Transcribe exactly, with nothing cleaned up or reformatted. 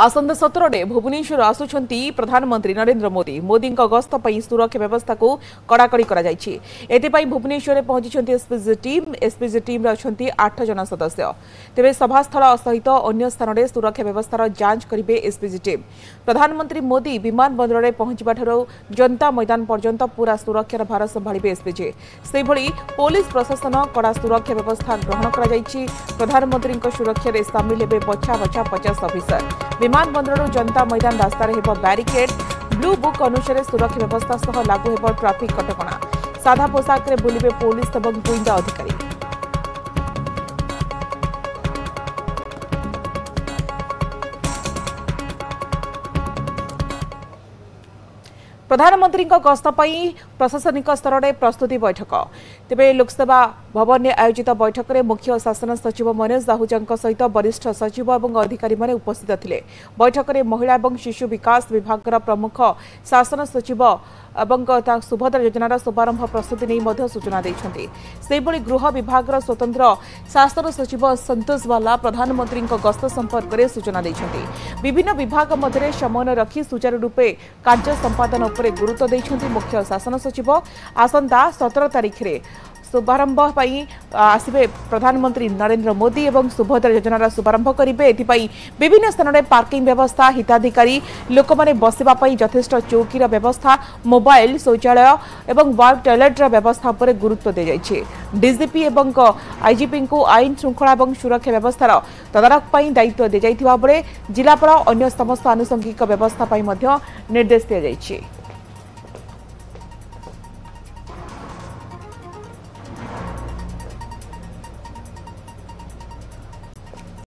आसंदा सतर में भुवनेश्वर आसुंच प्रधानमंत्री नरेंद्र मोदी मोदी गस्त पर सुरक्षा व्यवस्था को कड़ाकड़ी करें। भुवनेश्वर में पहुंची एसपीजे टीम एसपीजे टीम अच्छा आठ जन सदस्य तेज सभास्थल सहित अन्य स्थान में सुरक्षा व्यवस्थार जांच करेंगे एसपीजे टीम। प्रधानमंत्री मोदी विमान बंदर में पहुंचा जनता मैदान पर्यंत पूरा सुरक्षार भार संभाले एसपीजे। से पुलिस प्रशासन कड़ा सुरक्षा व्यवस्था ग्रहण कर प्रधानमंत्री सुरक्षा में सामिल होते बछा बछा पचास अफिसर। विमान बंदर जनता मैदान रास्तार हो बैरिकेड ब्लू बुक अनुसार सुरक्षा व्यवस्था सह लागू हो ट्राफिक कटकणा। साधा पोशाक में बुलबे पुलिस एवं गुंडा अधिकारी। प्रधानमंत्री गस्त पर प्रशासनिक स्तर में प्रस्तुति बैठक तेज लोकसेवा भवन में आयोजित बैठक में मुख्य शासन सचिव मनोज आहूजा सहित वरिष्ठ सचिव और अधिकारी उपस्थित थे। बैठक में महिला और शिशु विकास विभाग प्रमुख शासन सचिव और सुभद्रा योजनार शुभारंभ प्रस्तुति नहीं सूचना देते। से गृह विभाग स्वतंत्र शासन सचिव संतोष बाला प्रधानमंत्री गस्त संपर्क में सूचना देते। विभिन्न विभाग मध्य समन्वय रखी सुचारू रूपे कार्य संपादन गुरुत्व देइछन्ति मुख्य शासन सचिव। आसंता सत्रह तारीख रे शुभारंभ पाई आसिबे प्रधानमंत्री नरेंद्र मोदी एवं सुभद्रा योजनार शुभारंभ करेंगे। एथिपाई विभिन्न स्थान में पार्किंग व्यवस्था हिताधिकारी लोक माने बसिबा पाई यथेष्ट चौकीर व्यवस्था मोबाइल शौचालय एवं वार्ड टॉयलेटर व्यवस्था पर गुरुत्व दे जाइछे। डीजीपी एवं आईजीपी को आईन श्रृंखला और सुरक्षा व्यवस्थार तदारख पर दायित्व दी जाइथिबा बळे जिलापाल अन्य समस्त आनुषंगिक व्यवस्था निर्देश दी जाइछे।